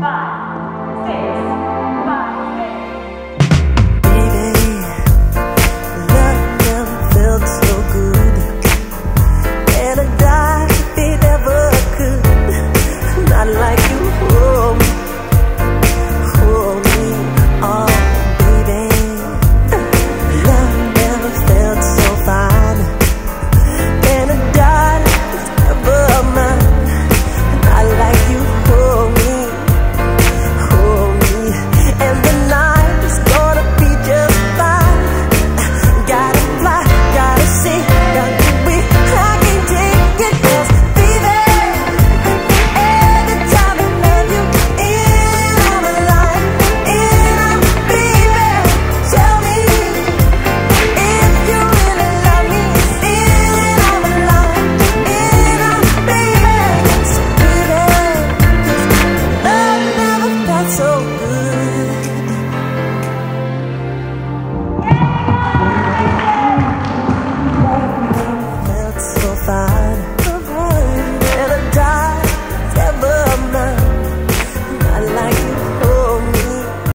5, 6, 5, 6.